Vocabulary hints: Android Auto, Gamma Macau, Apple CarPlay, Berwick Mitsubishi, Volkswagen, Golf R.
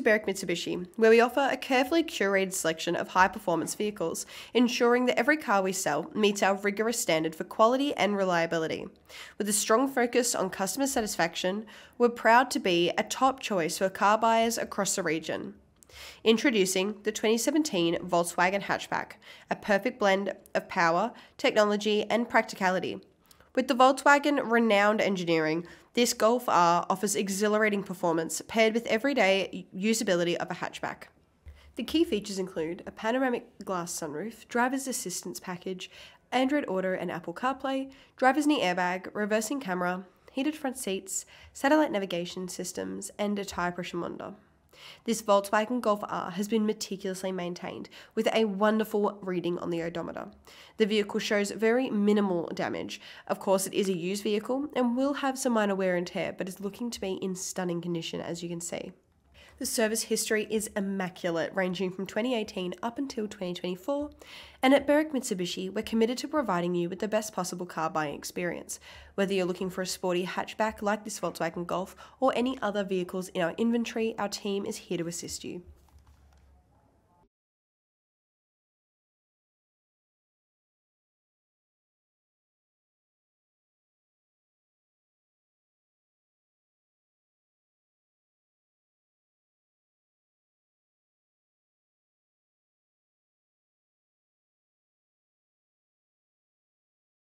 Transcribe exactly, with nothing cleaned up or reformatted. to Berwick Mitsubishi, where we offer a carefully curated selection of high-performance vehicles, ensuring that every car we sell meets our rigorous standard for quality and reliability. With a strong focus on customer satisfaction, we're proud to be a top choice for car buyers across the region. Introducing the twenty seventeen Volkswagen hatchback, a perfect blend of power, technology, and practicality. With the Volkswagen renowned engineering, this Golf R offers exhilarating performance paired with everyday usability of a hatchback. The key features include a panoramic glass sunroof, driver's assistance package, Android Auto and Apple CarPlay, driver's knee airbag, reversing camera, heated front seats, satellite navigation systems, and a tire pressure monitor. This Volkswagen Golf R has been meticulously maintained, with a wonderful reading on the odometer. The vehicle shows very minimal damage. Of course, it is a used vehicle and will have some minor wear and tear, but is looking to be in stunning condition, as you can see. The service history is immaculate, ranging from twenty eighteen up until twenty twenty-four, and at Berwick Mitsubishi, we're committed to providing you with the best possible car buying experience. Whether you're looking for a sporty hatchback like this Volkswagen Golf or any other vehicles in our inventory, our team is here to assist you.